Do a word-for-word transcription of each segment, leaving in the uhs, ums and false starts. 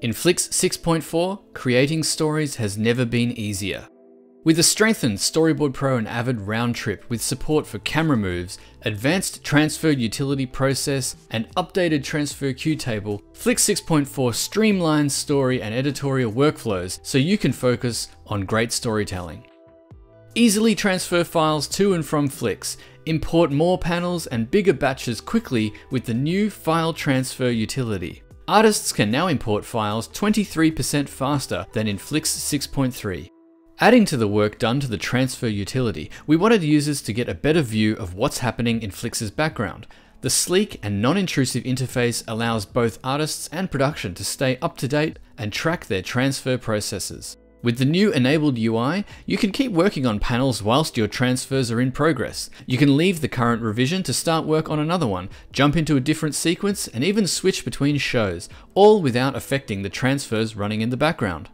In Flix six point four, creating stories has never been easier. With a strengthened Storyboard Pro and Avid round trip with support for camera moves, advanced transfer utility process, and updated transfer queue table, Flix six point four streamlines story and editorial workflows so you can focus on great storytelling. Easily transfer files to and from Flix, import more panels and bigger batches quickly with the new File Transfer utility. Artists can now import files twenty-three percent faster than in Flix six point three. Adding to the work done to the transfer utility, we wanted users to get a better view of what's happening in Flix's background. The sleek and non-intrusive interface allows both artists and production to stay up to date and track their transfer processes. With the new enabled U I, you can keep working on panels whilst your transfers are in progress. You can leave the current revision to start work on another one, jump into a different sequence, and even switch between shows, all without affecting the transfers running in the background.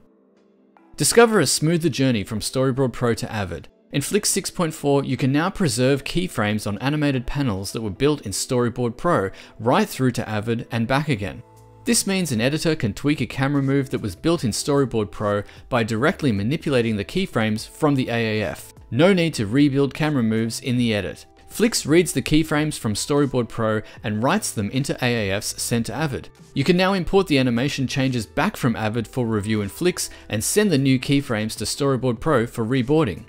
Discover a smoother journey from Storyboard Pro to Avid. In Flix six point four, you can now preserve keyframes on animated panels that were built in Storyboard Pro, right through to Avid and back again. This means an editor can tweak a camera move that was built in Storyboard Pro by directly manipulating the keyframes from the A A F. No need to rebuild camera moves in the edit. Flix reads the keyframes from Storyboard Pro and writes them into A A Fs sent to Avid. You can now import the animation changes back from Avid for review in Flix and send the new keyframes to Storyboard Pro for reboarding.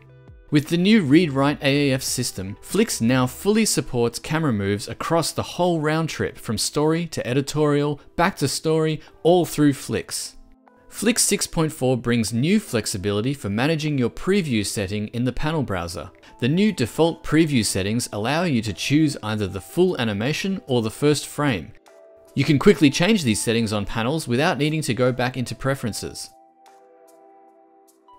With the new read-write A A F system, Flix now fully supports camera moves across the whole round trip from story to editorial, back to story, all through Flix. Flix six point four brings new flexibility for managing your preview setting in the panel browser. The new default preview settings allow you to choose either the full animation or the first frame. You can quickly change these settings on panels without needing to go back into preferences.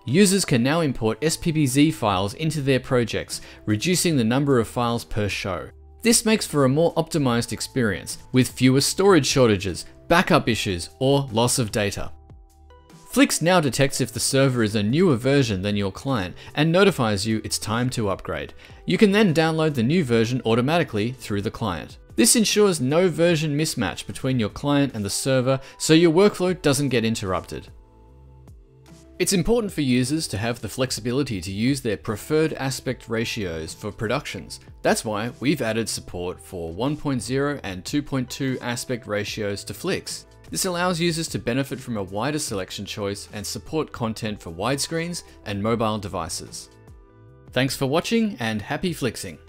Users can now import S P B Z files into their projects, reducing the number of files per show. This makes for a more optimized experience, with fewer storage shortages, backup issues, or loss of data. Flix now detects if the server is a newer version than your client and notifies you it's time to upgrade. You can then download the new version automatically through the client. This ensures no version mismatch between your client and the server, so your workflow doesn't get interrupted. It's important for users to have the flexibility to use their preferred aspect ratios for productions. That's why we've added support for one point zero and two point two aspect ratios to Flix. This allows users to benefit from a wider selection choice and support content for widescreens and mobile devices. Thanks for watching and happy flixing!